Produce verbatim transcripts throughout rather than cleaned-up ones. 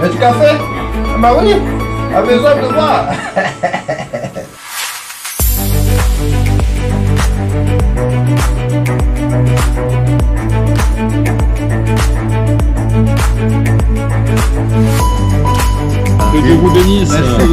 Mais du café? Bah oui, a besoin de moi. Que Dieu vous bénisse. Merci.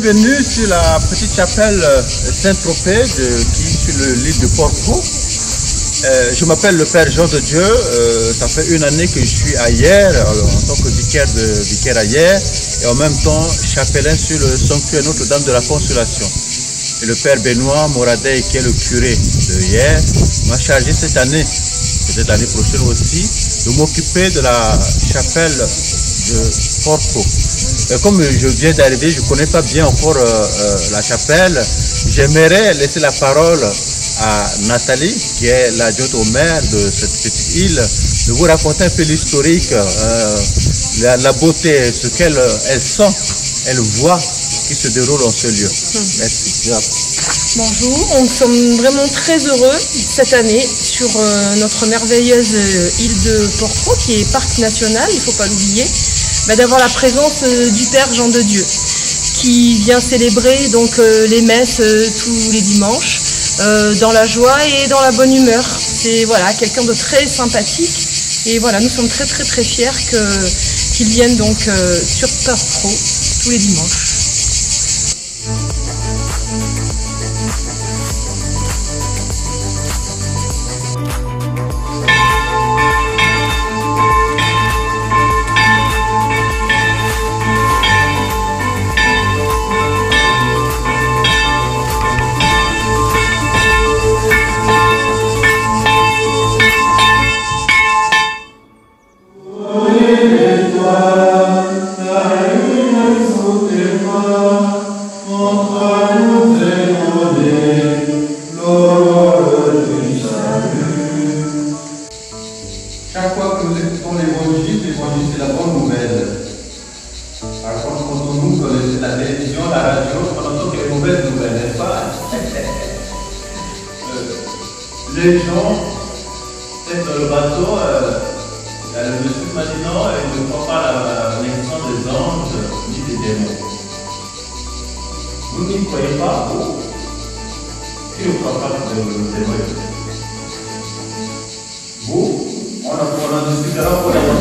Bienvenue sur la petite chapelle Saint-Tropez qui est sur l'île de Port-Cros. Euh, je m'appelle le Père Jean de Dieu. Euh, ça fait une année que je suis à Hyères, en tant que vicaire, de, vicaire à Hyères, et en même temps chapelain sur le sanctuaire Notre-Dame de la Consolation. Et le Père Benoît Moradeil, qui est le curé de Hyères, m'a chargé cette année, peut-être l'année prochaine aussi, de m'occuper de la chapelle de Port-Cros. Comme je viens d'arriver, je ne connais pas bien encore euh, euh, la chapelle. J'aimerais laisser la parole à Nathalie, qui est l'adjointe au maire de cette petite île, de vous raconter un peu l'historique, euh, la, la beauté, ce qu'elle elle sent, elle voit, qui se déroule en ce lieu. Mmh. Merci. Bonjour, nous sommes vraiment très heureux cette année sur euh, notre merveilleuse euh, île de Port-Cros, qui est Parc National, il ne faut pas l'oublier. Bah, d'avoir la présence euh, du Père Jean de Dieu qui vient célébrer donc euh, les messes euh, tous les dimanches euh, dans la joie et dans la bonne humeur. C'est voilà quelqu'un de très sympathique et voilà nous sommes très très très fiers que qu'il vienne donc euh, sur Port-Cros tous les dimanches. Thank you. nouvelle nouvelle n'est pas. euh, les gens, peut-être dans le bateau, euh, là, le monsieur m'a dit non, il ne croit pas à l'existence des anges ni des démons. Vous n'y croyez pas, vous? Qui ne croit pas que les démons? Vous? On a, on a discuté là pour la